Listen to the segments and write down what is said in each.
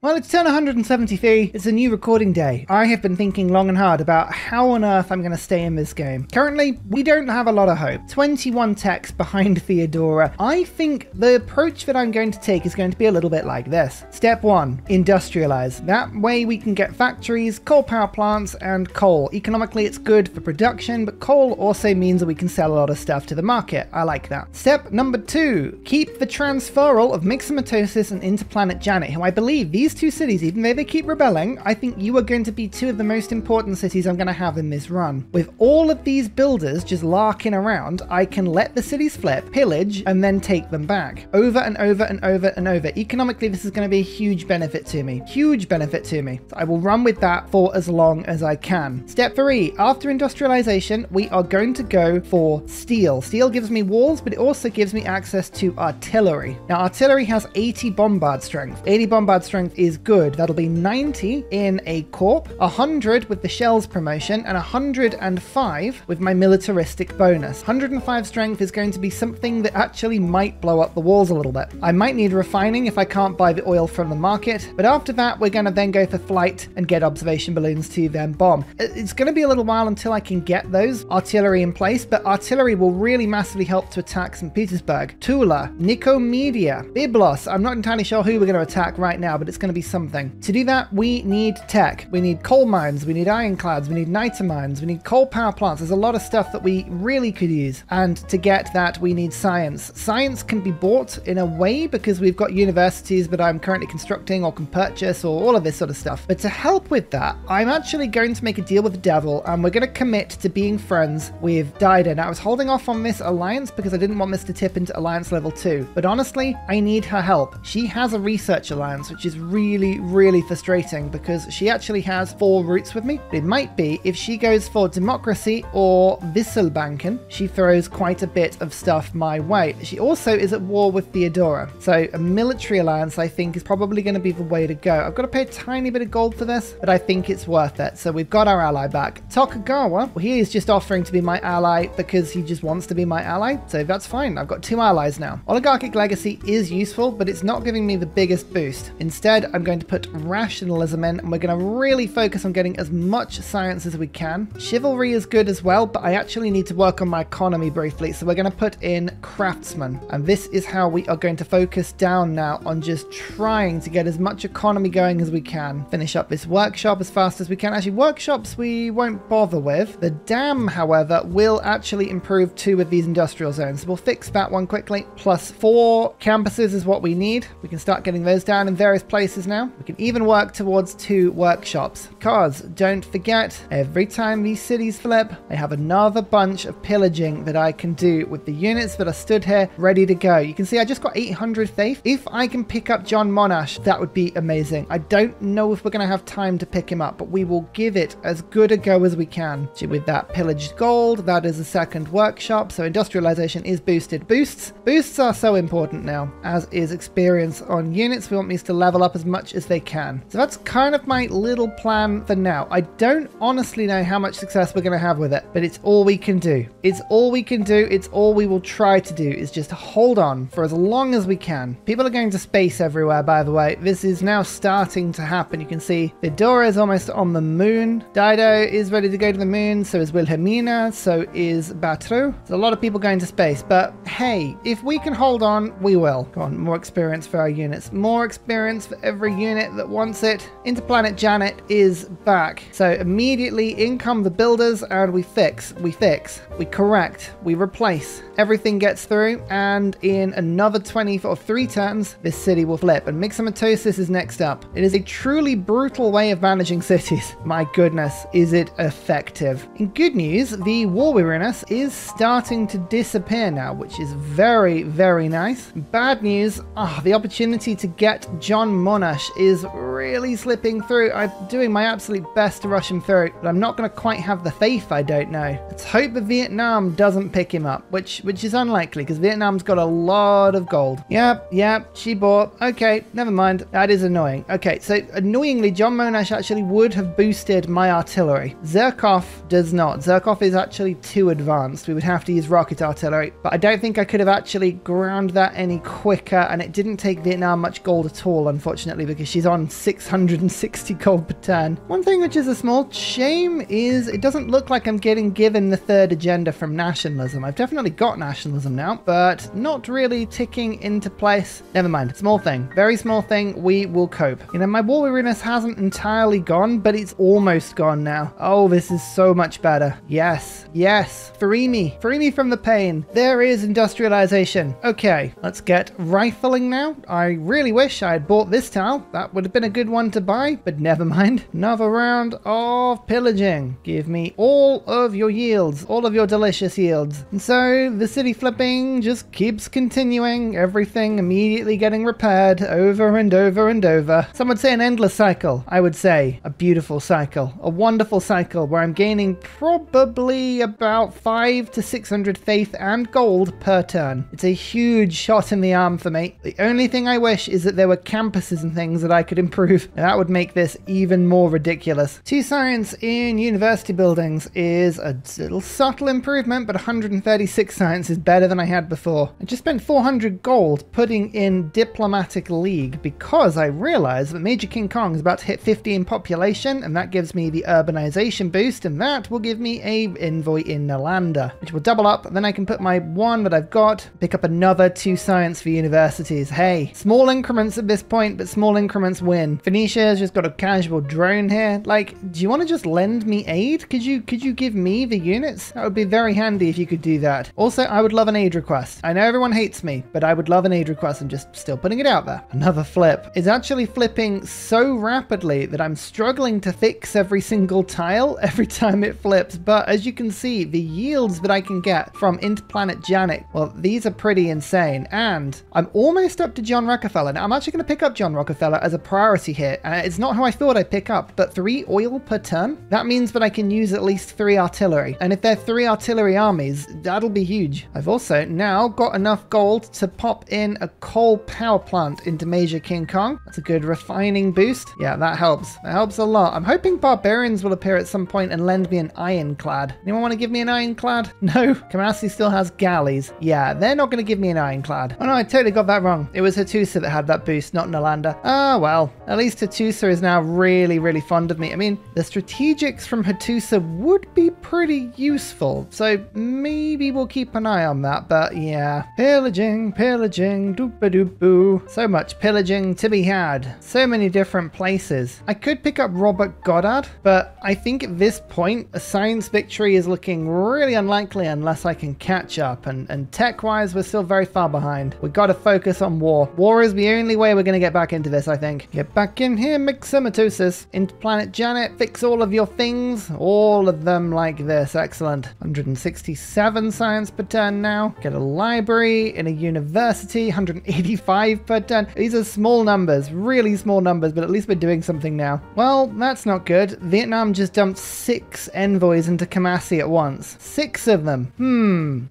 Well, it's 1073, it's a new recording day. I have been thinking long and hard about how on earth I'm going to stay in this game. Currently, we don't have a lot of hope. 21 techs behind Theodora. I think the approach that I'm going to take is going to be a little bit like this. Step 1, industrialize. That way we can get factories, coal power plants, and coal. Economically, it's good for production, but coal also means that we can sell a lot of stuff to the market. I like that. Step number 2, keep the transferal of Myxomatosis and Interplanet Janet, who I believe these two cities, even though they keep rebelling, I think you are going to be two of the most important cities I'm going to have in this run. With all of these builders just larking around, I can let the cities flip, pillage, and then take them back. Over and over and over and over. Economically, this is going to be a huge benefit to me. Huge benefit to me. So I will run with that for as long as I can. Step 3. After industrialization, we are going to go for steel. Steel gives me walls, but it also gives me access to artillery. Now, artillery has 80 bombard strength. 80 bombard strength is good. That'll be 90 in a corp, 100 with the shells promotion, and 105 with my militaristic bonus. 105 strength is going to be something that actually might blow up the walls a little bit. I might need refining if I can't buy the oil from the market, but after that we're going to then go for flight and get observation balloons to then bomb. It's going to be a little while until I can get those artillery in place, but artillery will really massively help to attack St. Petersburg, Tula, Nicomedia, Byblos. I'm not entirely sure who we're going to attack right now, but it's going to be something. To do that, we need tech. We need coal mines, we need ironclads, we need niter mines, we need coal power plants. There's a lot of stuff that we really could use. And to get that, we need science. Science can be bought in a way because we've got universities that I'm currently constructing or can purchase or all of this sort of stuff. But to help with that, I'm actually going to make a deal with the devil, and we're going to commit to being friends with Dida. Now, I was holding off on this alliance because I didn't want this to tip into alliance level 2. But honestly, I need her help. She has a research alliance, which is really frustrating because she actually has 4 routes with me. It might be if she goes for democracy or Wisselbanken, she throws quite a bit of stuff my way. She also is at war with Theodora. So a military alliance, I think, is probably going to be the way to go. I've got to pay a tiny bit of gold for this, but I think it's worth it. So we've got our ally back. Tokugawa, well, he is just offering to be my ally because he just wants to be my ally. So that's fine. I've got 2 allies now. Oligarchic legacy is useful, but it's not giving me the biggest boost. Instead, I'm going to put rationalism in, and we're going to really focus on getting as much science as we can. Chivalry is good as well, but I actually need to work on my economy briefly, so we're going to put in craftsmen. And this is how we are going to focus down now on just trying to get as much economy going as we can. Finish up this workshop as fast as we can. Actually, workshops we won't bother with. The dam, however, will actually improve 2 of these industrial zones. We'll fix that one quickly. Plus 4 campuses is what we need. We can start getting those down in various places now. We can even work towards 2 workshops, because don't forget, every time these cities flip, I have another bunch of pillaging that I can do with the units that are stood here ready to go. You can see I just got 800 faith. If I can pick up John Monash, that would be amazing. I don't know if we're going to have time to pick him up, but we will give it as good a go as we can. So with that pillaged gold, that is a 2nd workshop. So industrialization is boosted. Boosts are so important now, as is experience on units. We want these to level up as much as they can. So that's kind of my little plan for now. I don't honestly know how much success we're going to have with it, but it's all we can do. It's all we can do. It's all we will try to do is just hold on for as long as we can. People are going to space everywhere, by the way. This is now starting to happen. You can see Theodora is almost on the moon. Dido is ready to go to the moon. So is Wilhelmina. So is Batru. There's a lot of people going to space, but hey, if we can hold on, we will. Come on, more experience for our units. More experience for everyone. Every unit that wants it. Interplanet Janet is back. So immediately in come the builders, and we fix, we correct, we replace. Everything gets through, and in another 3 turns, this city will flip. And Myxomatosis is next up. It is a truly brutal way of managing cities. My goodness, is it effective. In good news, the war weariness is starting to disappear now, which is very, very nice. Bad news, the opportunity to get John Monash is really slipping through. I'm doing my absolute best to rush him through, but I'm not going to quite have the faith, I don't know. Let's hope that Vietnam doesn't pick him up, which is unlikely because Vietnam's got a lot of gold. Yep, she bought. Okay, never mind. That is annoying. Okay, so annoyingly, John Monash actually would have boosted my artillery. Zerkov does not. Zerkov is actually too advanced. We would have to use rocket artillery, but I don't think I could have actually ground that any quicker, and it didn't take Vietnam much gold at all, unfortunately. unfortunately, because she's on 660 gold per turn. One thing which is a small shame is it doesn't look like I'm getting given the third agenda from nationalism. I've definitely got nationalism now, but not really ticking into place. Never mind. Small thing. Very small thing. We will cope. You know, my war weariness hasn't entirely gone, but it's almost gone now. Oh, this is so much better. Yes. Yes. Free me. Free me from the pain. There is industrialization. Okay. Let's get rifling now. I really wish I had bought this tile. That would have been a good one to buy, but never mind. Another round of pillaging. Give me all of your yields, all of your delicious yields. And so the city flipping just keeps continuing. Everything immediately getting repaired over and over and over. Some would say an endless cycle. I would say a beautiful cycle, a wonderful cycle where I'm gaining probably about 500 to 600 faith and gold per turn. It's a huge shot in the arm for me. The only thing I wish is that there were campuses and things that I could improve. And that would make this even more ridiculous. 2 science in university buildings is a little subtle improvement, but 136 science is better than I had before. I just spent 400 gold putting in diplomatic league because I realized that Major King Kong is about to hit 50 in population, and that gives me the urbanization boost, and that will give me a envoy in Nalanda, which will double up. Then I can put my one that I've got, pick up another 2 science for universities. Hey, small increments at this point, but small increments win. Phoenicia's just got a casual drone here. Like, do you want to just lend me aid? Could you give me the units? That would be very handy if you could do that. Also, I would love an aid request. I know everyone hates me, but I would love an aid request. I'm just still putting it out there. Another flip. It's actually flipping so rapidly that I'm struggling to fix every single tile every time it flips. But as you can see, the yields that I can get from Interplanet Janet, well, these are pretty insane. And I'm almost up to John Rockefeller. Now, I'm actually going to pick up John Rockefeller as a priority here. It's not how I thought I'd pick up, but 3 oil per turn. That means that I can use at least 3 artillery. And if they're 3 artillery armies, that'll be huge. I've also now got enough gold to pop in a coal power plant into Major King Kong. That's a good refining boost. Yeah, that helps. That helps a lot. I'm hoping barbarians will appear at some point and lend me an ironclad. Anyone want to give me an ironclad? No. Kamasi still has galleys. Yeah, they're not going to give me an ironclad. Oh no, I totally got that wrong. It was Hattusa that had that boost, not Nalanda. Ah, well. At least Hattusa is now really, really fond of me. I mean, the strategics from Hattusa would be pretty useful. So maybe we'll keep an eye on that, but yeah. Pillaging, pillaging, doop-a-doop-boo. So much pillaging to be had. So many different places. I could pick up Robert Goddard, but I think at this point, a science victory is looking really unlikely unless I can catch up. And tech-wise, we're still very far behind. We've got to focus on war. War is the only way we're going to get back into this, I think. Get back in here, Myxomatosis. Interplanet Janet, fix all of your things. All of them like this. Excellent. 167 science per turn now. Get a library in a university. 185 per turn. These are small numbers. Really small numbers, but at least we're doing something now. Well, that's not good. Vietnam just dumped 6 envoys into Kamasi at once. 6 of them.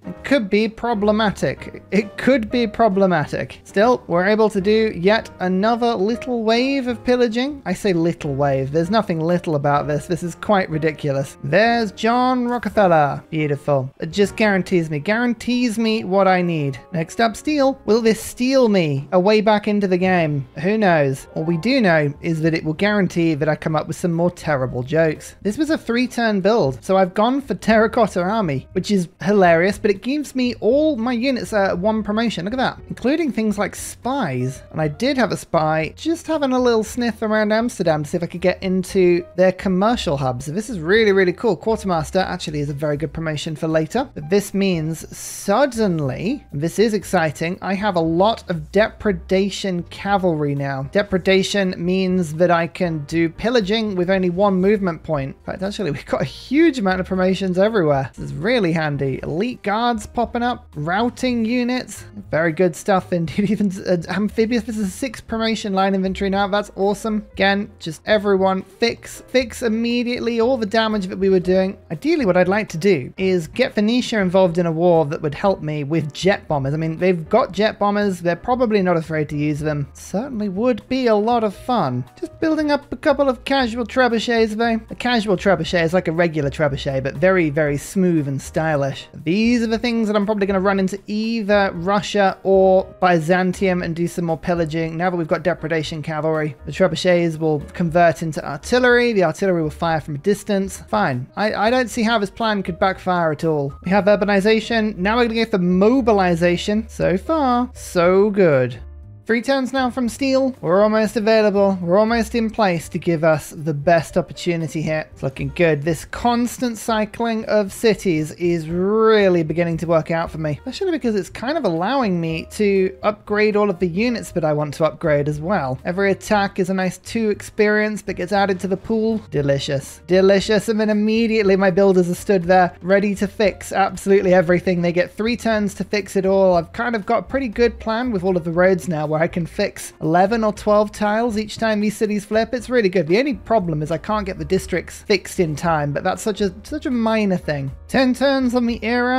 It could be problematic. It could be problematic. Still, we're able to do yet another little wave of pillaging. I say little wave. There's nothing little about this. This is quite ridiculous. There's John Rockefeller. Beautiful. It just guarantees me what I need. Next up, steel. Will this steal me a way back into the game? Who knows? All we do know is that it will guarantee that I come up with some more terrible jokes. This was a 3-turn build, so I've gone for terracotta army, which is hilarious, but it gives me all my units at 1 promotion. Look at that, including things like spies. And I did have a spy just having a little sniff around Amsterdam to see if I could get into their commercial hub. So this is really, really cool. Quartermaster actually is a very good promotion for later. But this means suddenly, and this is exciting, I have a lot of depredation cavalry now. Depredation means that I can do pillaging with only 1 movement point. In fact, actually, we've got a huge amount of promotions everywhere. This is really handy. Elite guards popping up, routing units. Very good stuff indeed. Even amphibious. This is a 6 promotion line inventory now. That's awesome. Again, just everyone fix immediately all the damage that we were doing. Ideally, what I'd like to do is get Phoenicia involved in a war that would help me with jet bombers. I mean, they've got jet bombers. They're probably not afraid to use them. Certainly would be a lot of fun. Just building up a couple of casual trebuchets though. A casual trebuchet is like a regular trebuchet, but very, very smooth and stylish. These are the things that I'm probably going to run into either Russia or Byzantium and do some more pillaging. Now that we've got depredation cavalry. The trebuchets will convert into artillery. The artillery will fire from a distance. Fine. I don't see how this plan could backfire at all. We have urbanization. Now we're going to get the mobilization. So far, so good. 3 turns now from steel. We're almost available. We're almost in place to give us the best opportunity here. It's looking good. This constant cycling of cities is really beginning to work out for me. Especially because it's kind of allowing me to upgrade all of the units that I want to upgrade as well. Every attack is a nice 2 experience that gets added to the pool. Delicious. Delicious. And then immediately my builders are stood there ready to fix absolutely everything. They get 3 turns to fix it all. I've kind of got a pretty good plan with all of the roads now. I can fix 11 or 12 tiles each time these cities flip. It's really good. The only problem is I can't get the districts fixed in time, but that's such a minor thing. 10 turns on the era.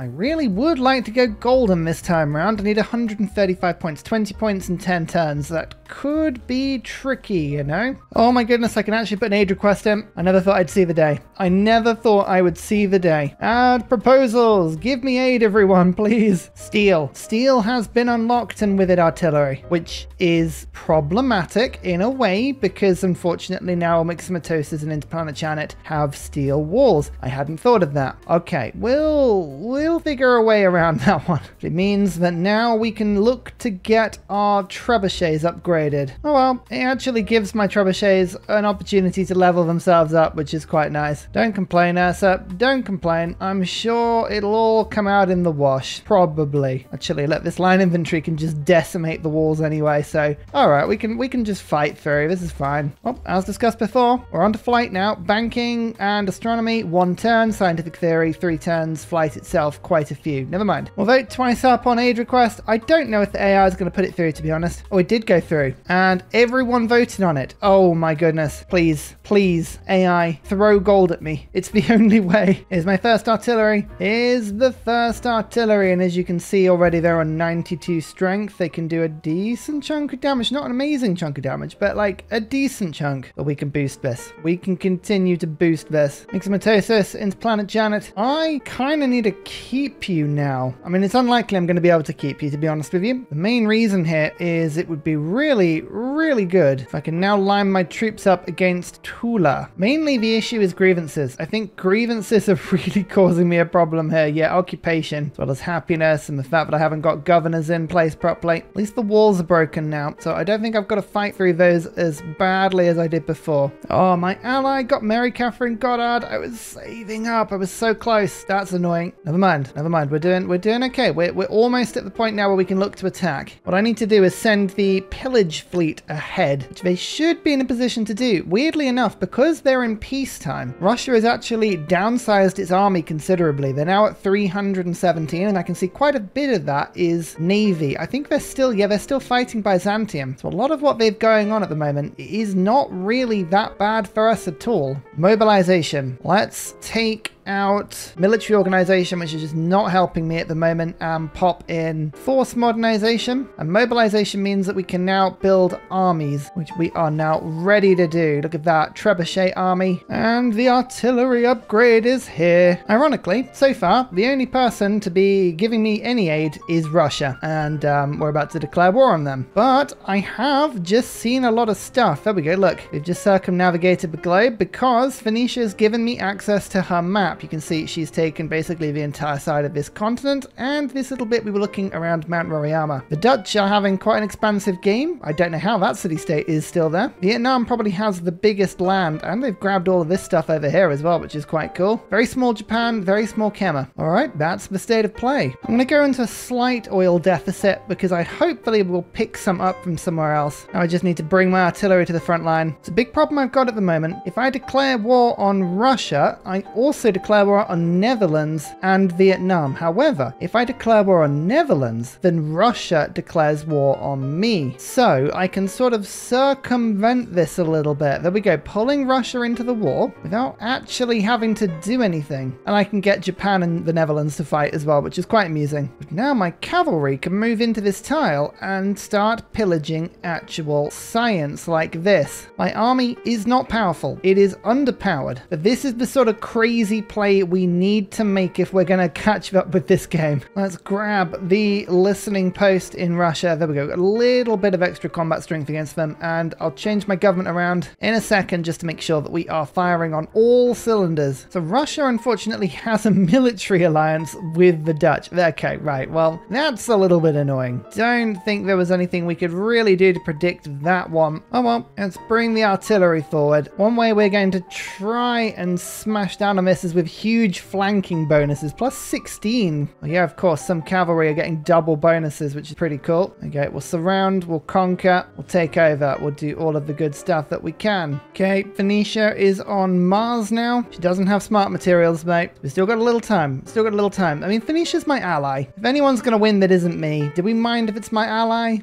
I really would like to go golden this time around. I need 135 points, 20 points in 10 turns. That could be tricky, you know? Oh my goodness, I can actually put an aid request in. I never thought I'd see the day. I never thought I would see the day. Add proposals. Give me aid, everyone, please. Steel. Steel has been unlocked and with it artillery, which is problematic in a way because unfortunately now Myxomatosis and Interplanet Janet have steel walls. I hadn't thought of that. Okay, we'll figure a way around that one. It means that now we can look to get our trebuchets upgraded. Oh well, it actually gives my trebuchets an opportunity to level themselves up, which is quite nice. Don't complain, Ursa. Don't complain. I'm sure it'll all come out in the wash. Probably. Actually, let this line infantry can just decimate the walls anyway, so all right, we can just fight through. This is fine. Well, as discussed before, we're on to flight now. Banking and astronomy, 1 turn. Scientific theory, 3 turns. Flight itself, quite a few. Never mind. We'll vote twice up on aid request. I don't know if the AI is going to put it through, to be honest. Oh, it did go through, and everyone voted on it. Oh my goodness! Please, please, AI, throw gold at me. It's the only way. Here's my first artillery. Here's the first artillery, and as you can see already, they're on 92 strength. They can do a decent chunk of damage. Not an amazing chunk of damage, but like a decent chunk. But we can boost this. We can continue to boost this. Myxomatosis, Interplanet Janet. I kind of need to keep you now. I mean, it's unlikely I'm going to be able to keep you, to be honest with you. The main reason here is it would be really, really good if I can now line my troops up against Tula. Mainly the issue is grievances. I think grievances are really causing me a problem here. Yeah, occupation, as well as happiness, and the fact that I haven't got governors in place properly. At least the walls are broken now, so I don't think I've got to fight through those as badly as I did before. Oh, my ally got Mary Catherine Goddard. I was saving up. I was so close. That's annoying. Never mind. Never mind. We're doing okay. We're almost at the point now where we can look to attack. What I need to do is send the pillage fleet ahead, which they should be in a position to do. Weirdly enough, because they're in peacetime, Russia has actually downsized its army considerably. They're now at 317, and I can see quite a bit of that is navy. I think they're still fighting Byzantium. So a lot of what they've going on at the moment is not really that bad for us at all. Mobilization. Let's take out military organization, which is just not helping me at the moment, and pop in force modernization. And mobilization means that we can now build armies, which we are now ready to do. Look at that trebuchet army, and the artillery upgrade is here. Ironically, so far the only person to be giving me any aid is Russia, and we're about to declare war on them. But I have just seen a lot of stuff. There we go. Look, we've just circumnavigated the globe because Phoenicia has given me access to her map. You can see she's taken basically the entire side of this continent, and this little bit we were looking around Mount Roriyama. The Dutch are having quite an expansive game. I don't know how that city-state is still there. Vietnam probably has the biggest land, and they've grabbed all of this stuff over here as well, which is quite cool. Very small Japan, very small Kemma. All right, that's the state of play. I'm going to go into a slight oil deficit because I hopefully will pick some up from somewhere else. Now I just need to bring my artillery to the front line. It's a big problem I've got at the moment. If I declare war on Russia, I also declare war on Netherlands and Vietnam. However, if I declare war on Netherlands, then Russia declares war on me. So I can sort of circumvent this a little bit. There we go, pulling Russia into the war without actually having to do anything. And I can get Japan and the Netherlands to fight as well, which is quite amusing. But now my cavalry can move into this tile and start pillaging actual science like this. My army is not powerful. It is underpowered. But this is the sort of crazy replay we need to make if we're going to catch up with this game. Let's grab the listening post in Russia. There we go. A little bit of extra combat strength against them, and I'll change my government around in a second just to make sure that we are firing on all cylinders. So Russia unfortunately has a military alliance with the Dutch. Okay, right. Well, that's a little bit annoying. Don't think there was anything we could really do to predict that one. Oh well, let's bring the artillery forward. One way we're going to try and smash down on this is with huge flanking bonuses, plus 16. Well, yeah, of course, some cavalry are getting double bonuses, which is pretty cool. Okay, we'll surround, we'll conquer, we'll take over, we'll do all of the good stuff that we can. Okay, Phoenicia is on Mars now. She doesn't have smart materials, mate. We've still got a little time. Still got a little time. I mean, Phoenicia's my ally. If anyone's going to win that isn't me, do we mind if it's my ally?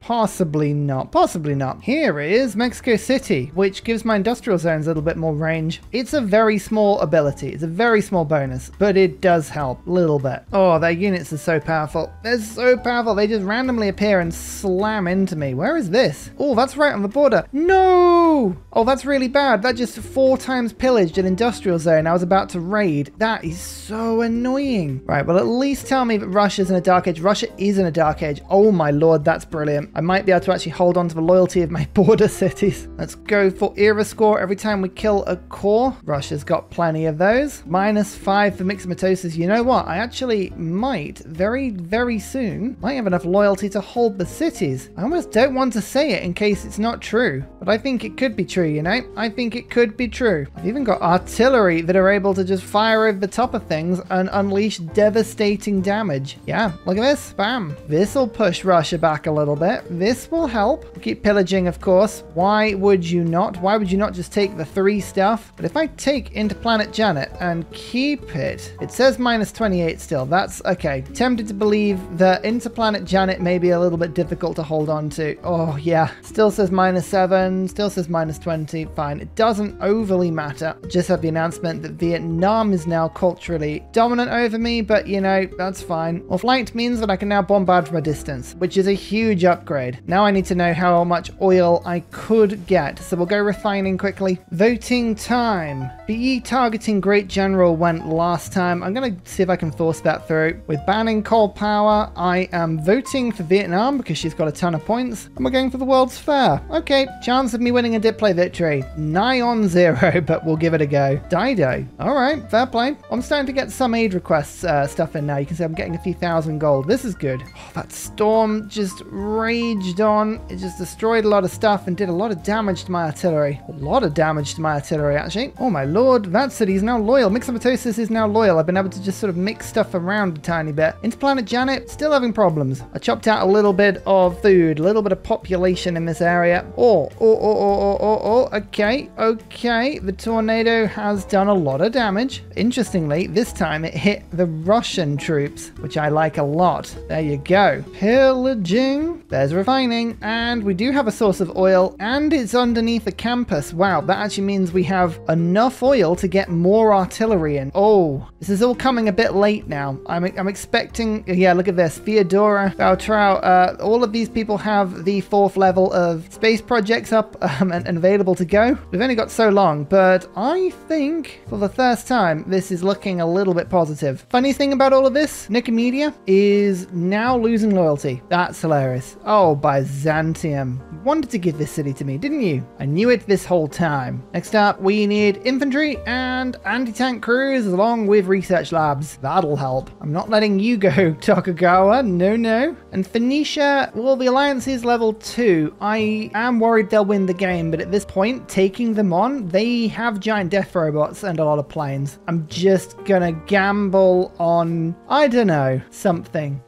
Possibly not. Possibly not. Here is Mexico City, which gives my industrial zones a little bit more range. It's a very small ability. It's a very small bonus, but it does help a little bit. Oh, their units are so powerful. They're so powerful. They just randomly appear and slam into me. Where is this? Oh, that's right on the border. No! Oh, that's really bad. That just 4 times pillaged an industrial zone I was about to raid. That is so annoying. Right, well, at least tell me that Russia's in a dark age. Russia is in a dark age. Oh my lord, that's brilliant. I might be able to actually hold on to the loyalty of my border cities. Let's go for era score every time we kill a core. Russia's got plenty of those. -5 for Myxomatosis. You know what? I actually might very soon might have enough loyalty to hold the cities. I almost don't want to say it in case it's not true, but I think it could be true, you know? I think it could be true. I've even got artillery that are able to just fire over the top of things and unleash devastating damage. Yeah, look at this. Bam. This'll push Russia back a little bit. This will help. We'll keep pillaging, of course. Why would you not? Why would you not just take the 3 stuff? But if I take Interplanet Janet and keep it, it says -28 still. That's okay. Tempted to believe that Interplanet Janet may be a little bit difficult to hold on to. Oh yeah. Still says -7. Still says -20. Fine. It doesn't overly matter. Just have the announcement that Vietnam is now culturally dominant over me, but you know, that's fine. Well, flanked means that I can now bombard from a distance, which is a huge upgrade. Now I need to know how much oil I could get. So we'll go refining quickly. Voting time. BE targeting Great General went last time. I'm going to see if I can force that through. We're banning coal power. I am voting for Vietnam because she's got a ton of points. And we're going for the World's Fair. Okay, chance of me winning a Diplo victory. Nigh on 0, but we'll give it a go. Dido. All right, fair play. I'm starting to get some aid requests stuff in now. You can see I'm getting a few thousand gold. This is good. Oh, that storm just raged on. It just destroyed a lot of stuff and did a lot of damage to my artillery. A lot of damage to my artillery, actually. Oh my lord, that city's now loyal. Myxomatosis is now loyal. I've been able to just sort of mix stuff around a tiny bit. Interplanet Janet, still having problems. I chopped out a little bit of food, a little bit of population in this area. Okay. The tornado has done a lot of damage. Interestingly, this time it hit the Russian troops, which I like a lot. There you go. Pillaging. There's refining. And we do have a source of oil, and it's underneath the campus. Wow, that actually means we have enough oil to get more artillery in. Oh, this is all coming a bit late now. I'm expecting, yeah, look at this. Theodora, Batru, all of these people have the 4th level of space projects up and available to go. We've only got so long, but I think for the first time, this is looking a little bit positive. Funny thing about all of this, Nicomedia is now losing loyalty. That's hilarious. Oh, Byzantium. You wanted to give this city to me, didn't you? I knew it this whole time. Next up, we need infantry and anti-tank crews along with research labs. That'll help. I'm not letting you go, Tokugawa. No, no. And Phoenicia, well, the alliance is level 2. I am worried they'll win the game, but at this point, taking them on, they have giant death robots and a lot of planes. I'm just gonna gamble on, I don't know, something.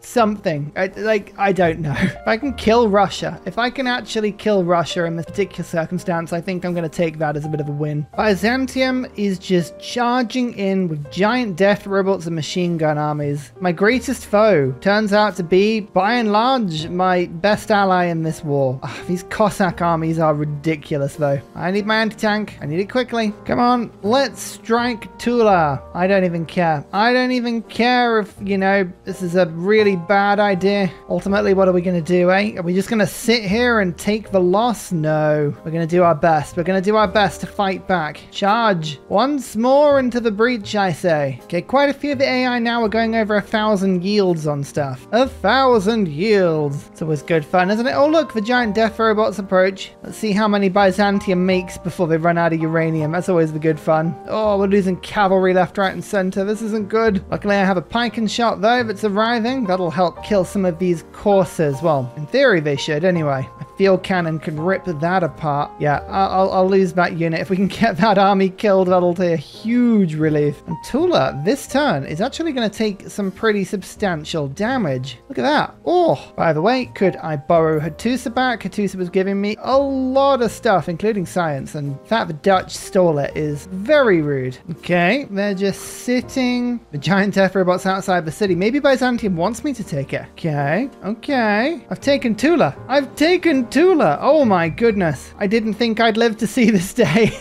I don't know. If I can kill Russia, if I can actually kill Russia in this particular circumstance, I think I'm gonna take that as a bit of a win. Byzantium is just charging in with giant death robots and machine gun armies. My greatest foe turns out to be, by and large, my best ally in this war. Ugh, these Cossack armies are ridiculous though. I need my anti-tank. I need it quickly. Come on. Let's strike Tula. I don't even care. I don't even care if, you know, this is a really bad idea. Ultimately, what are we going to do, eh? Are we just going to sit here and take the loss? No. We're going to do our best. We're going to do our best to fight back. Charge. Once more into the breach, I say. Okay, quite a few of the AI now are going over 1,000 yields on stuff. 1,000 yields. It's always good fun, isn't it? Oh, look, the giant death robots approach. Let's see how many Byzantium makes before they run out of uranium. That's always the good fun. Oh, we're losing cavalry left, right, and center. This isn't good. Luckily, I have a pike and shot, though, that's arriving. That'll help kill some of these courses. Well, in theory, they should, anyway. My field cannon can rip that apart. Yeah, I'll lose that unit. If we can get that army killed, that'll be a huge relief. And Tula, this turn, is actually going to take some pretty substantial damage. Look at that. Oh, by the way, could I borrow Hattusa back? Hattusa was giving me a lot of stuff, including science, and the fact the Dutch stole it is very rude. Okay, they're just sitting. The giant death robots outside the city. Maybe Byzantium wants me to take it. Okay, okay. I've taken Tula. I've taken Tula. Oh my goodness. I didn't think I'd live to see this day.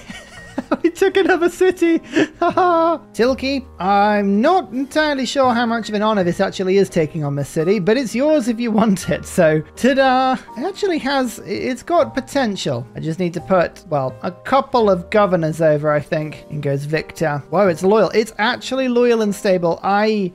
We took another city! Tilky, I'm not entirely sure how much of an honor this actually is taking on this city, but it's yours if you want it, so ta-da! It actually has, it's got potential. I just need to put, well, a couple of governors over, I think. In goes Victor. Whoa, it's loyal. It's actually loyal and stable. I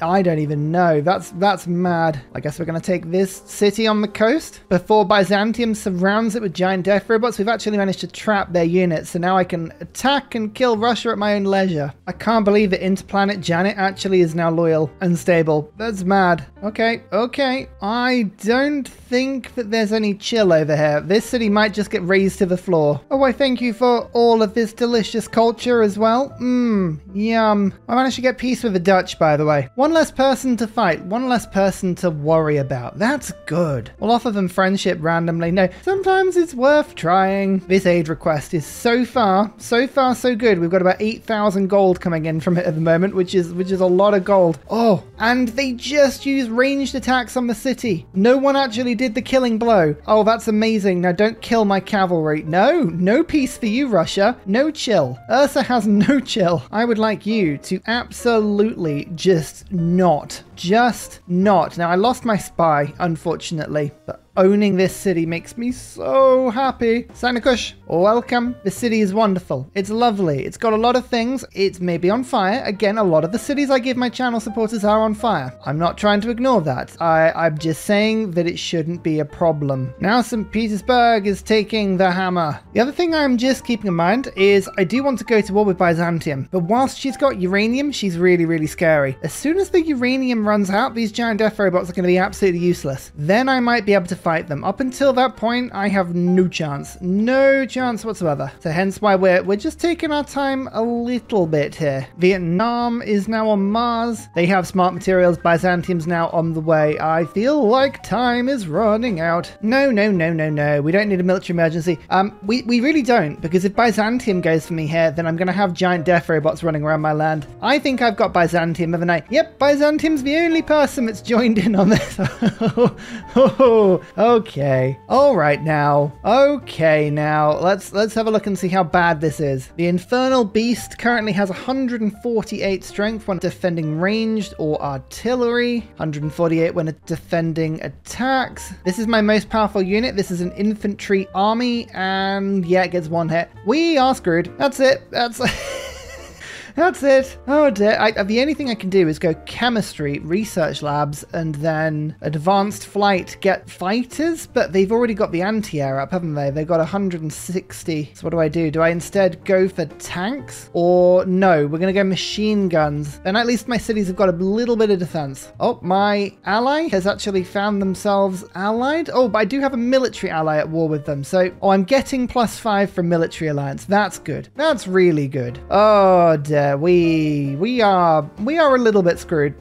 don't even know. That's mad. I guess we're gonna take this city on the coast. Before Byzantium surrounds it with giant death robots, we've actually managed to trap their units, so now I can attack and kill Russia at my own leisure. I can't believe that Interplanet Janet actually is now loyal and stable. That's mad. Okay, okay. I don't think that there's any chill over here. This city might just get razed to the floor. Oh, I thank you for all of this delicious culture as well. Mmm, yum. I managed to get peace with the Dutch, by the way. One less person to fight. One less person to worry about. That's good. We'll offer them friendship randomly. No, sometimes it's worth trying. This aid request is so far so good. We've got about 8,000 gold coming in from it at the moment, which is a lot of gold. Oh, and they just used ranged attacks on the city. No one actually did the killing blow. Oh, that's amazing. Now don't kill my cavalry. No, no peace for you, Russia. No chill. Ursa has no chill. I would like you to absolutely just not. Now I lost my spy, unfortunately, but owning this city makes me so happy. Sanakush, welcome. The city is wonderful. It's lovely. It's got a lot of things. It's maybe on fire. Again, a lot of the cities I give my channel supporters are on fire. I'm not trying to ignore that. I'm just saying that it shouldn't be a problem. Now St. Petersburg is taking the hammer. The other thing I'm just keeping in mind is I do want to go to war with Byzantium, but whilst she's got uranium, she's really, really scary. As soon as the uranium runs out, these giant death robots are going to be absolutely useless. Then I might be able to fight them. Up until that point, I have no chance. No chance whatsoever. So hence why we're just taking our time a little bit here. Vietnam is now on Mars. They have smart materials. Byzantium's now on the way. I feel like time is running out. No, no, no, no, no. We don't need a military emergency. We really don't, because if Byzantium goes for me here, then I'm going to have giant death robots running around my land. I think I've got Byzantium, haven't I? Yep, Byzantium's the only person that's joined in on this. Okay. All right now. Okay now. Let's have a look and see how bad this is. The Infernal Beast currently has 148 strength when defending ranged or artillery. 148 when defending attacks. This is my most powerful unit. This is an infantry army, and yeah, it gets one hit. We are screwed. That's it. That's it. Oh dear. The only thing I can do is go chemistry, research labs, and then advanced flight, get fighters, but they've already got the anti-air up, haven't they? They've got 160. So what do I do? Do I instead go for tanks? Or no, we're going to go machine guns. Then at least my cities have got a little bit of defense. Oh, my ally has actually found themselves allied. Oh, but I do have a military ally at war with them. So, oh, I'm getting +5 from military alliance. That's good. That's really good. Oh, dear. We are a little bit screwed.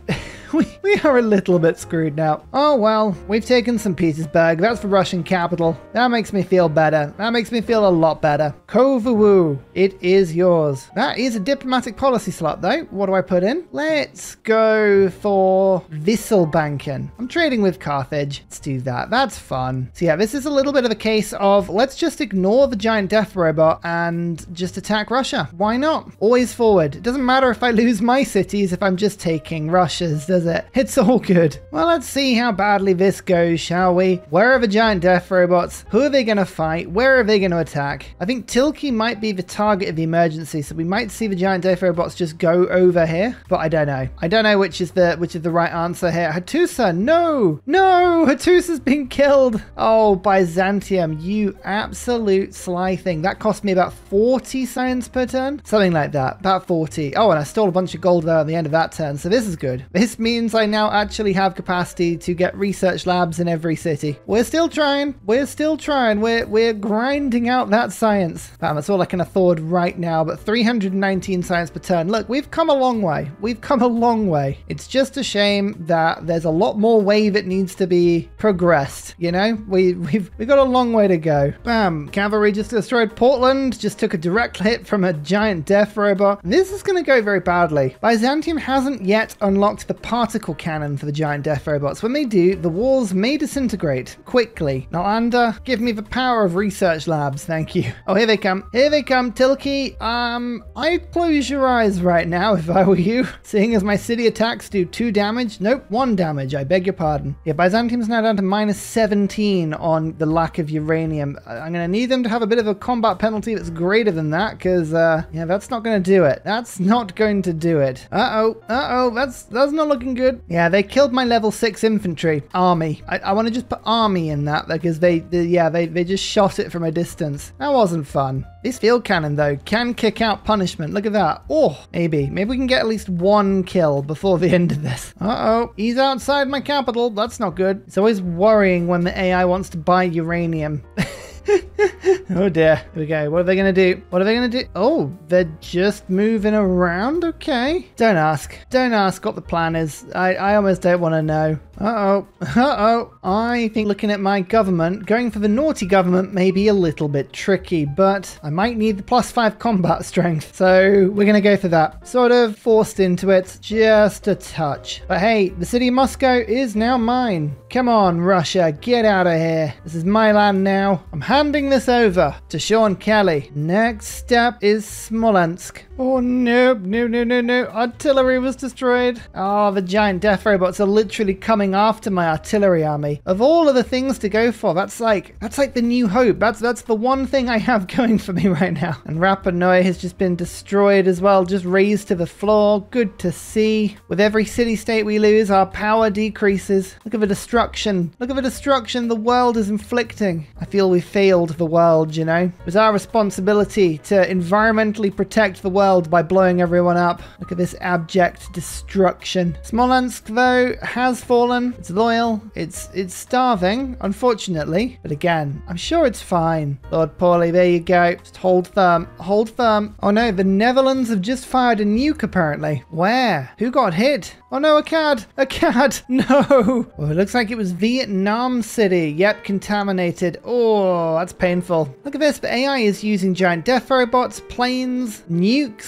We are a little bit screwed now. Oh well, we've taken St. Petersburg. That's the Russian capital. That makes me feel better. That makes me feel a lot better. Kovuwu, it is yours. That is a diplomatic policy slot though. What do I put in? Let's go for Visselbanken. I'm trading with Carthage. Let's do that. That's fun. So yeah, this is a little bit of a case of let's just ignore the giant death robot and just attack Russia. Why not? Always forward. It doesn't matter if I lose my cities if I'm just taking Russia's, does it? It's all good. Well, let's see how badly this goes, shall we? Where are the giant death robots? Who are they going to fight? Where are they going to attack? I think Tilky might be the target of the emergency, so we might see the giant death robots just go over here, but I don't know. I don't know which is the right answer here. Hattusa, no! No! Hattusa's been killed! Oh, Byzantium, you absolute sly thing. That cost me about 40 science per turn? Something like that. About 40. Oh, and I stole a bunch of gold there at the end of that turn, so this is good. This means I now actually have capacity to get research labs in every city. We're still trying. We're still trying. We're grinding out that science. Damn, that's all I can afford right now, but 319 science per turn. Look, we've come a long way. We've come a long way. It's just a shame that there's a lot more way that needs to be progressed, you know? We've got a long way to go. Bam. Cavalry just destroyed Portland. Just took a direct hit from a giant death robot. This is going to go very badly. Byzantium hasn't yet unlocked the particle cannon for the giant death robots. When they do, the walls may disintegrate quickly. Nalanda, give me the power of research labs. Thank you. Oh, here they come. Here they come, Tilky. I'd close your eyes right now if I were you. Seeing as my city attacks do 2 damage. Nope, 1 damage. I beg your pardon. Yeah, Byzantium's now down to minus 17 on the lack of uranium. I'm going to need them to have a bit of a combat penalty that's greater than that because, yeah, that's not going to do it. That's not going to do it. Uh-oh. Uh-oh. That's not looking good. Yeah, they killed my level 6 infantry. Army. I want to just put army in that because they just shot it from a distance. That wasn't fun. This field cannon, though, can kick out punishment. Look at that. Oh, maybe. Maybe we can get at least 1 kill before the end of this. Uh-oh. He's outside my capital. That's not good. It's always worrying when the AI wants to buy uranium. Oh dear. Here we go. What are they going to do? What are they going to do? Oh, they're just moving around. Okay. Don't ask. Don't ask what the plan is. I almost don't want to know. Uh-oh. Uh-oh. I think looking at my government, going for the naughty government may be a little bit tricky, but I might need the +5 combat strength. So we're going to go for that. Sort of forced into it. Just a touch. But hey, the city of Moscow is now mine. Come on, Russia. Get out of here. This is my land now. I'm handing this over to Sean Kelly. Next step is Smolensk. Oh, no, no, no, no, no. Artillery was destroyed. Oh, the giant death robots are literally coming after my artillery army. Of all of the things to go for, that's like the new hope. That's the one thing I have going for me right now. And Rapanoi has just been destroyed as well, just razed to the floor. Good to see. With every city-state we lose, our power decreases. Look at the destruction. Look at the destruction the world is inflicting. I feel we failed the world, you know. It was our responsibility to environmentally protect the world by blowing everyone up. Look at this abject destruction. Smolensk, though, has fallen. It's loyal. It's starving, unfortunately. But again, I'm sure it's fine. Lord Pauli, there you go. Just hold firm. Hold firm. Oh no, the Netherlands have just fired a nuke, apparently. Where? Who got hit? Oh no, Akkad. Akkad. No. Oh, it looks like it was Vietnam City. Yep, contaminated. Oh, that's painful. Look at this. The AI is using giant death robots, planes, nukes.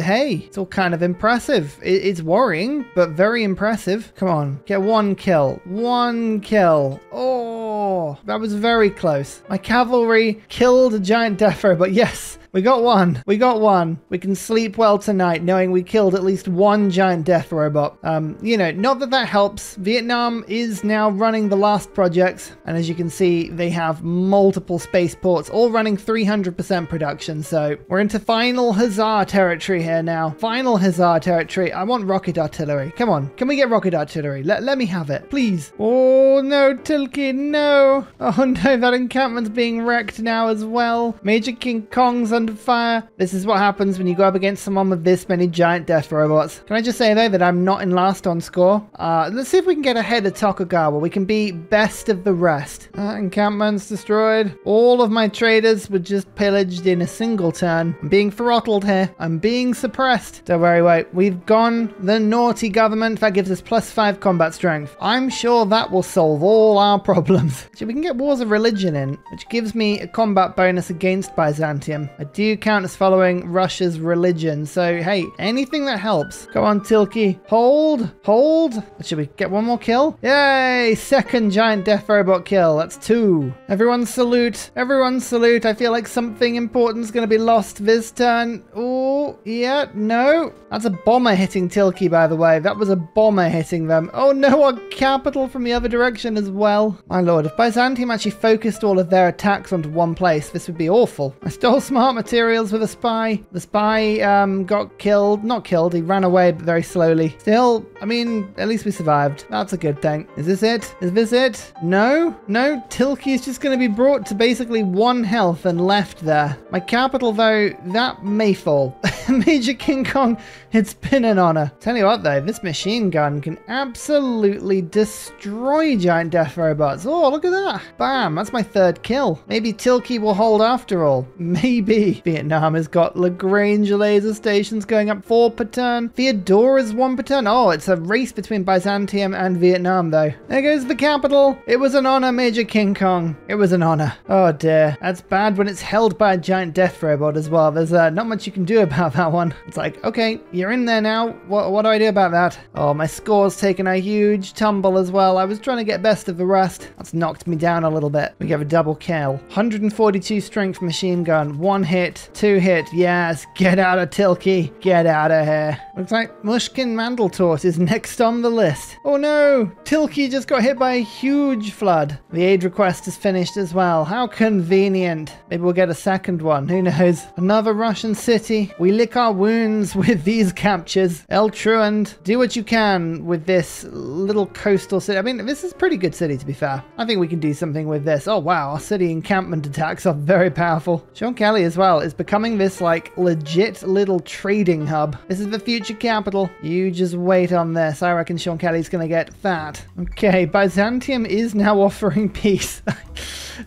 Hey, it's all kind of impressive. It's worrying, but very impressive. Come on, get 1 kill. 1 kill. Oh, that was very close. My cavalry killed a giant death robot. Yes. We got 1. We got 1. We can sleep well tonight knowing we killed at least 1 giant death robot. You know, not that that helps. Vietnam is now running the last projects. And as you can see, they have multiple spaceports, all running 300% production. So we're into final hussar territory here now. Final hussar territory. I want rocket artillery. Come on. Can we get rocket artillery? Let me have it, please. Oh, no, Tilky, no. Oh, no, that encampment's being wrecked now as well. Major King Kong's under fire. This is what happens when you go up against someone with this many giant death robots. Can I just say though that I'm not in last on score? Let's see if we can get ahead of Tokugawa. We can be best of the rest. Encampments destroyed. All of my traders were just pillaged in a single turn. I'm being throttled here. I'm being suppressed. Don't worry, wait. We've gone the naughty government. That gives us +5 combat strength. I'm sure that will solve all our problems. So we can get wars of religion in, which gives me a combat bonus against Byzantium. I do count as following Russia's religion. So hey, anything that helps. Go on, Tilky. Hold, hold. Should we get one more kill? Yay! Second giant death robot kill. That's 2. Everyone salute. Everyone salute. I feel like something important's gonna be lost this turn. Oh, yeah, no. That's a bomber hitting Tilky, by the way. That was a bomber hitting them. Oh no, a capital from the other direction as well. My lord, if Byzantium actually focused all of their attacks onto one place, this would be awful. I stole smart materials with a spy. The spy got killed. Not killed, he ran away, but very slowly. Still, I mean, at least we survived. That's a good thing. Is this it? Is this it? No? No? Tilky is just going to be brought to basically 1 health and left there. My capital, though, that may fall. Major King Kong, it's been an honor. Tell you what, though, this machine gun can absolutely destroy giant death robots. Oh, look at that. Bam, that's my 3rd kill. Maybe Tilky will hold after all. Maybe. Vietnam has got Lagrange laser stations going up 4 per turn. Theodora's 1 per turn. Oh, it's a race between Byzantium and Vietnam, though. There goes the capital. It was an honor, Major King Kong. It was an honor. Oh, dear. That's bad when it's held by a giant death robot as well. There's not much you can do about that one. It's like, okay, you're in there now. What do I do about that? Oh, my score's taken a huge tumble as well. I was trying to get best of the rest. That's knocked me down a little bit. We have a double kill. 142 strength machine gun. 1 hit. 2 hit. Yes. Get out of Tilky. Get out of here. Looks like Mushkin Mandletort is next on the list. Oh no! Tilky just got hit by a huge flood. The aid request is finished as well. How convenient. Maybe we'll get a 2nd one. Who knows? Another Russian city. We lick our wounds with these captures. El Truant, do what you can with this little coastal city. I mean, this is a pretty good city, to be fair. I think we can do something with this. Oh wow, our city encampment attacks are very powerful. Sean Kelly as well is becoming this like legit little trading hub. This is the future capital. You just wait on this. I reckon Sean Kelly's gonna get that. Okay, Byzantium is now offering peace.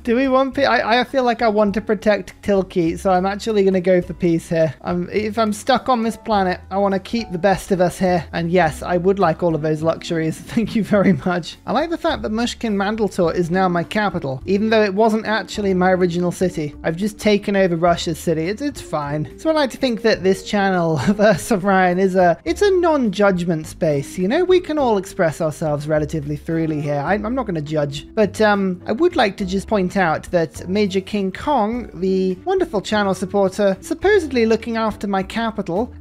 Do we want peace? I feel like I want to protect Tilky, so I'm actually gonna go for peace here. If I'm stuck on this planet, I want to keep the best of us here. And yes, I would like all of those luxuries. Thank you very much. I like the fact that Mushkin Mandletort is now my capital, even though it wasn't actually my original city. I've just taken over Russia's city. It's fine. So I like to think that this channel, Verse of Ryan, is it's a non-judgment space. You know, we can all express ourselves relatively freely here. I'm not going to judge, but I would like to just point out that Major King Kong, the wonderful channel supporter, supposedly looking after my capital,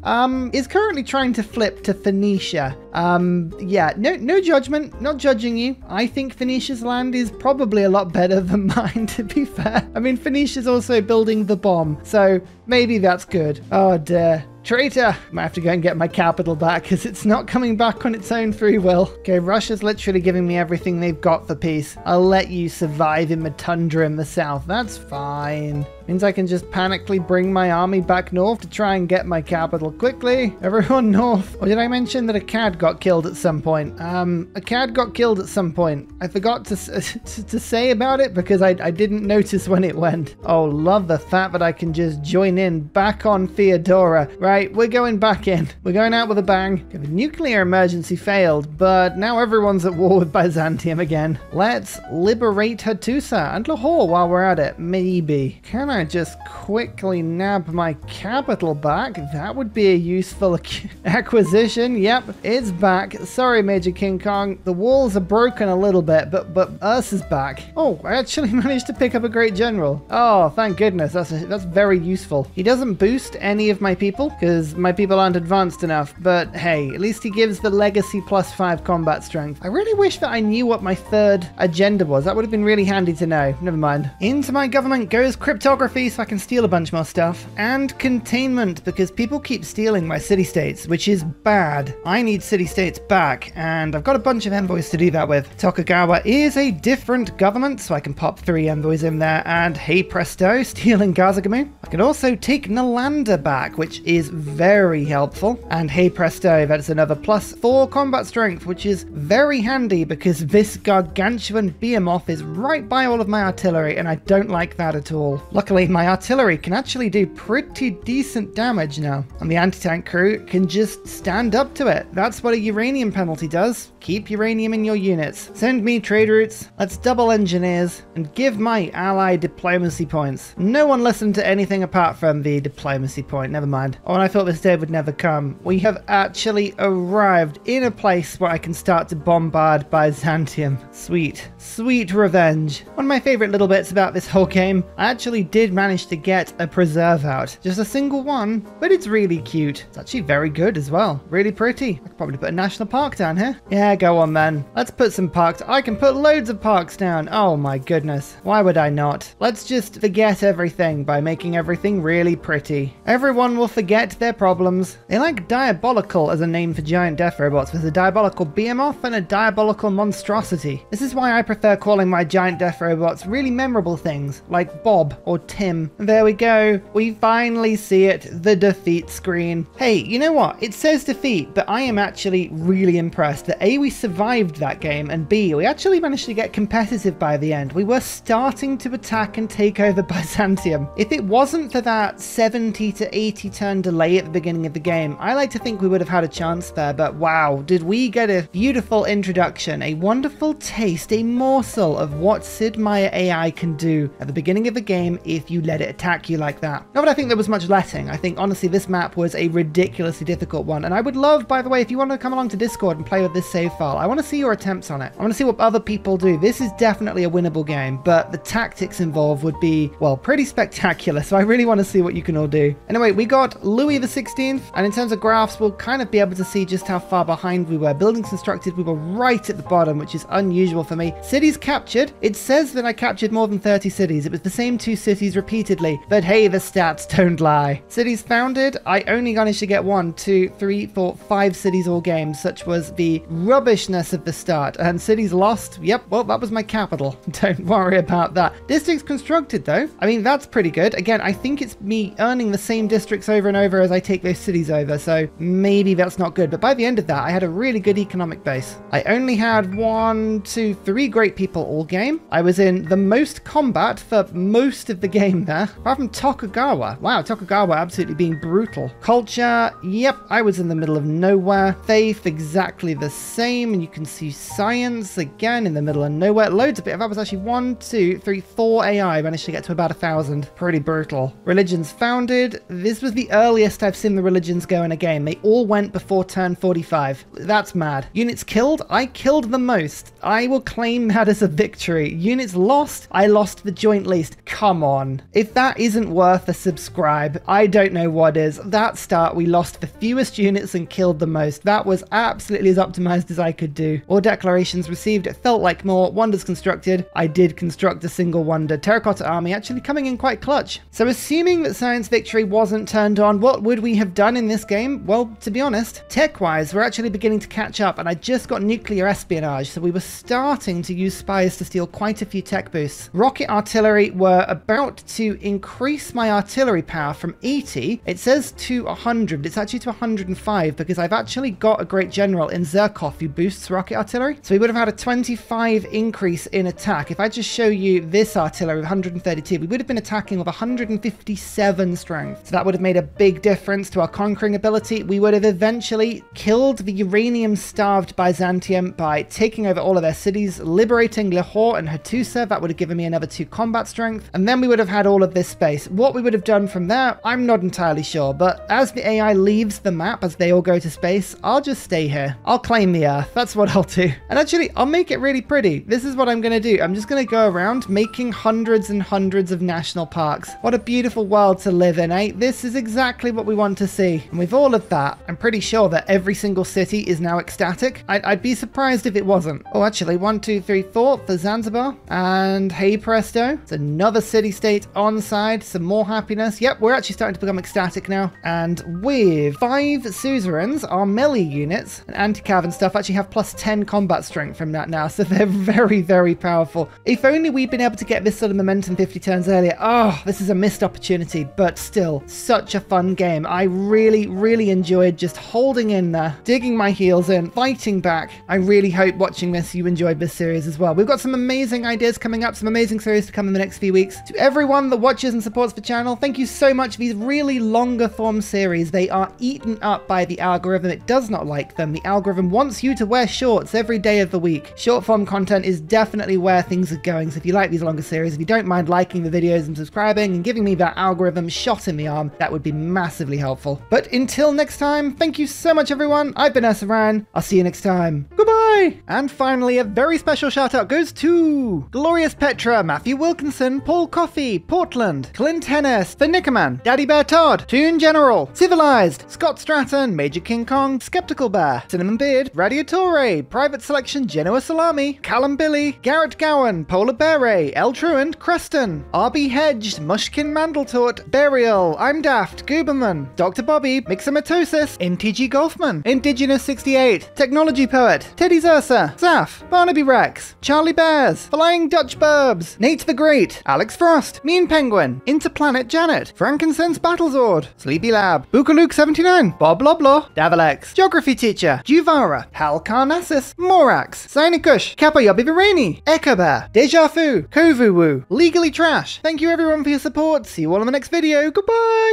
is currently trying to flip to Phoenicia. Yeah, no judgment, not judging you. I think Phoenicia's land is probably a lot better than mine, to be fair. I mean, Phoenicia's also building the bomb, so maybe that's good. Oh dear. Traitor! Might have to go and get my capital back because it's not coming back on its own free will. Okay, Russia's literally giving me everything they've got for peace. I'll let you survive in the tundra in the south. That's fine. Means I can just panically bring my army back north to try and get my capital quickly. Everyone north. Or did I mention that Akkad got killed at some point? Akkad got killed at some point. I forgot to say about it because I didn't notice when it went. Oh, love the fact that I can just join in back on Theodora. Right, we're going back in. We're going out with a bang. Okay, the nuclear emergency failed, but now everyone's at war with Byzantium again. Let's liberate Hattusa and Lahore while we're at it. Maybe. Can I just quickly nab my capital back? That would be a useful acquisition. Yep, it's back. Sorry, Major King Kong. The walls are broken a little bit, but us is back. Oh, I actually managed to pick up a great general. Oh, thank goodness. That's very useful. He doesn't boost any of my people because my people aren't advanced enough, but hey, at least he gives the legacy +5 combat strength. I really wish that I knew what my 3rd agenda was. That would have been really handy to know. Never mind. Into my government goes cryptography. geography, so I can steal a bunch more stuff, and containment, because people keep stealing my city-states, which is bad. I need city-states back, and I've got a bunch of envoys to do that with. Tokugawa is a different government, so I can pop 3 envoys in there, and hey presto, stealing Gazagamu. I can also take Nalanda back, which is very helpful, and hey presto, that's another +4 combat strength, which is very handy, because this gargantuan behemoth is right by all of my artillery, and I don't like that at all. Luckily, my artillery can actually do pretty decent damage now, and the anti-tank crew can just stand up to it. That's what a uranium penalty does. Keep uranium in your units. Send me trade routes, let's double engineers, and give my ally diplomacy points. No one listened to anything apart from the diplomacy point, never mind. Oh, and I thought this day would never come. We have actually arrived in a place where I can start to bombard Byzantium. Sweet, sweet revenge. One of my favorite little bits about this whole game, I actually did manage to get a preserve out. Just a single one, but it's really cute. It's actually very good as well. Really pretty. I could probably put a national park down here. Yeah, go on then. Let's put some parks. I can put loads of parks down. Oh my goodness. Why would I not? Let's just forget everything by making everything really pretty. Everyone will forget their problems. They like diabolical as a name for giant death robots. There's a diabolical behemoth and a diabolical monstrosity. This is why I prefer calling my giant death robots really memorable things like Bob or Tim. There we go. We finally see it. The defeat screen. Hey, you know what? It says defeat, but I am actually really impressed that A, we survived that game, and B, we actually managed to get competitive by the end. We were starting to attack and take over Byzantium. If it wasn't for that 70 to 80 turn delay at the beginning of the game, I like to think we would have had a chance there, but wow, did we get a beautiful introduction, a wonderful taste, a morsel of what Sid Meier AI can do at the beginning of a game if you let it attack you like that. Not that I think there was much letting. I think honestly this map was a ridiculously difficult one, and I would love, by the way, if you want to come along to Discord and play with this save file, I want to see your attempts on it. I want to see what other people do. This is definitely a winnable game, but the tactics involved would be, well, pretty spectacular, so I really want to see what you can all do. Anyway, we got Louis the 16th, and in terms of graphs, we'll kind of be able to see just how far behind we were. Buildings constructed, we were right at the bottom, which is unusual for me. Cities captured, it's says that I captured more than 30 cities. It was the same 2 cities repeatedly, but hey, the stats don't lie. Cities founded, I only managed to get 1, 2, 3, 4, 5 cities all game. Such was the rubbishness of the start. And cities lost, yep, well, that was my capital. Don't worry about that. Districts constructed though, I mean, that's pretty good. Again, I think it's me earning the same districts over and over as I take those cities over, so maybe that's not good. But by the end of that, I had a really good economic base. I only had 1, 2, 3 great people all game. I was in the most combat for most of the game there, apart from Tokugawa. Wow, Tokugawa absolutely being brutal. Culture, yep, I was in the middle of nowhere. Faith, exactly the same. And you can see science, again, in the middle of nowhere. Loads of it. That was actually 1, 2, 3, 4 AI. I managed to get to about 1,000. Pretty brutal. Religions founded. This was the earliest I've seen the religions go in a game. They all went before turn 45. That's mad. Units killed? I killed the most. I will claim that as a victory. Units lost, I lost the joint least. Come on. If that isn't worth a subscribe, I don't know what is. That start, we lost the fewest units and killed the most. That was absolutely as optimized as I could do. All declarations received, it felt like more. Wonders constructed, I did construct a single wonder. Terracotta army actually coming in quite clutch. So assuming that science victory wasn't turned on, what would we have done in this game? Well, to be honest, tech-wise, we're actually beginning to catch up, and I just got nuclear espionage, so we were starting to use spies to steal quite a few tech boosts. Rocket artillery were about to increase my artillery power from 80, it says to 100, it's actually to 105 because I've actually got a great general in Zerkov who boosts rocket artillery. So we would have had a 25 increase in attack. If I just show you this artillery, 132, we would have been attacking with 157 strength. So that would have made a big difference to our conquering ability. We would have eventually killed the uranium-starved Byzantium by taking over all of their cities, liberating Lahore and Hattusa. That would have given me another 2 combat strength, and then we would have had all of this space. What we would have done from there, I'm not entirely sure, but as the AI leaves the map, as they all go to space, I'll just stay here. I'll claim the Earth, that's what I'll do. And actually, I'll make it really pretty. This is what I'm gonna do. I'm just gonna go around making hundreds and hundreds of national parks. What a beautiful world to live in, eh? This is exactly what we want to see. And with all of that, I'm pretty sure that every single city is now ecstatic. I'd be surprised if it wasn't. Oh, actually, 1, 2, 3, 4 for Zanzibar, and hey presto, it's another city-state update on side, some more happiness. Yep, we're actually starting to become ecstatic now. And with 5 suzerains, our melee units and anti-cav and stuff actually have +10 combat strength from that now. So they're very, very powerful. If only we'd been able to get this sort of momentum 50 turns earlier. Oh, this is a missed opportunity, but still such a fun game. I really, really enjoyed just holding in there, digging my heels in, fighting back. I really hope watching this, you enjoyed this series as well. We've got some amazing ideas coming up, some amazing series to come in the next few weeks. To everyone that watches and supports the channel, thank you so much for these really longer form series. They are eaten up by the algorithm. It does not like them. The algorithm wants you to wear shorts every day of the week. Short form content is definitely where things are going. So if you like these longer series, if you don't mind liking the videos and subscribing and giving me that algorithm shot in the arm, that would be massively helpful. But until next time, thank you so much, everyone. I've been Asaran. I'll see you next time. Goodbye. And finally, a very special shout out goes to Glorious Petra, Matthew Wilkinson, Paul Coffey, Portland, Clint Hennis, The Nickerman, Daddy Bear Todd, Toon General, Civilized, Scott Stratton, Major King Kong, Skeptical Bear, Cinnamon Beard, Radiatore, Private Selection, Genoa Salami, Callum Billy, Garrett Gowan, Polar Bear Ray, El Truant, Creston, RB Hedged, Mushkin Mandletort, Burial, I'm Daft, Gooberman, Dr. Bobby, Myxomatosis, NTG Golfman, Indigenous 68, Technology Poet, Teddy Zersa, Zaf, Barnaby Rex, Charlie Bears, Flying Dutch Burbs, Nate the Great, Alex Frost, Mean Penguin, Interplanet Janet, Frankincense Battlezord, Sleepy Lab, Bukalook79, Bob Loblaw, Davalex, Geography Teacher, Juvara, Hal Carnassus, Morax, Sinekush, Kapayobi Virani, Ekabear, Deja Fu, Kovuwu, Legally Trash. Thank you everyone for your support. See you all in the next video. Goodbye!